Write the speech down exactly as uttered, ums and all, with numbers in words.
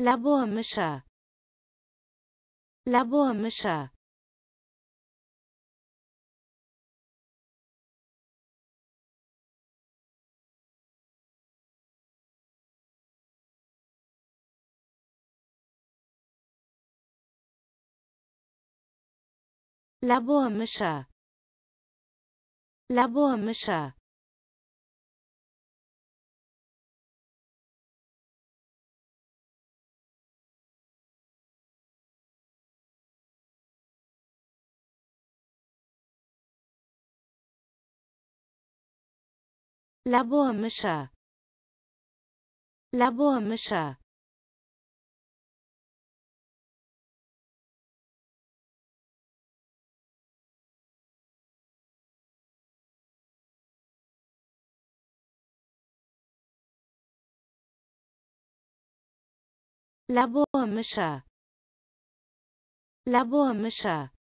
Labormischer. Labormischer. Labormischer. Labormischer. Labormischer. Labormischer. Labormischer. Labormischer.